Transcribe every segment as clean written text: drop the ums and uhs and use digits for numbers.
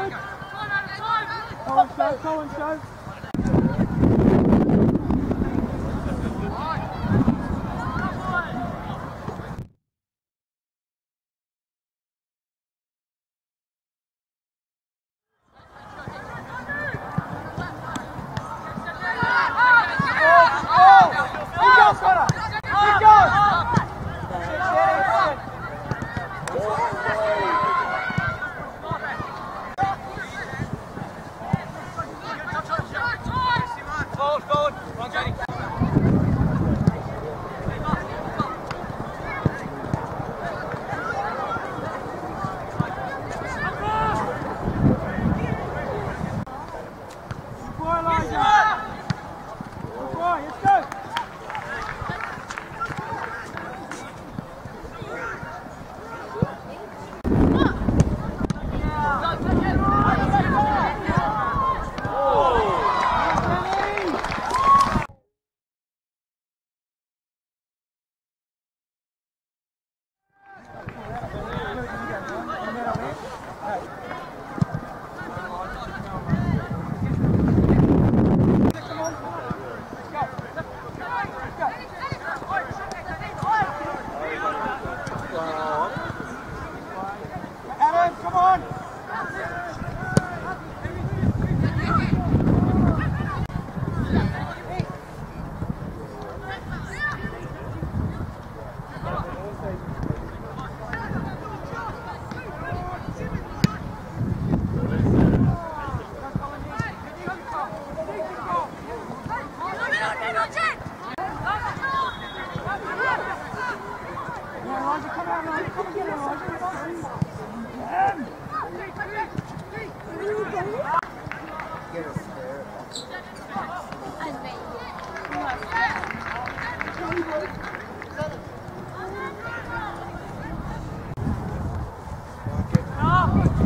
Go on, show.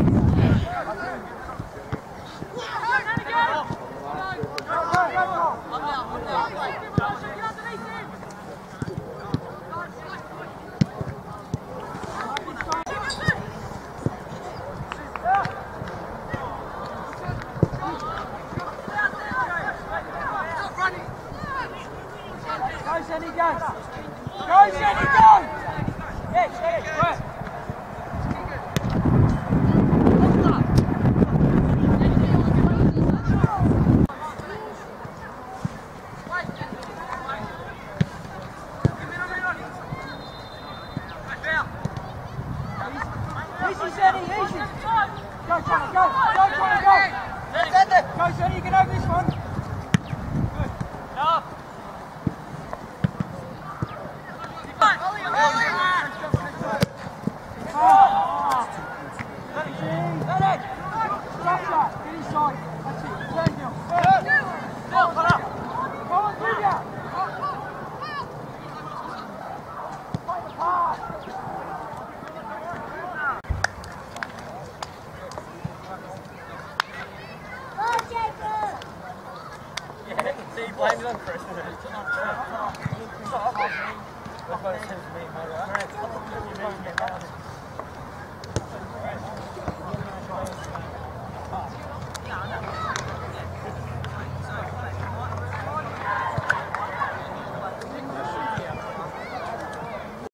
Oh,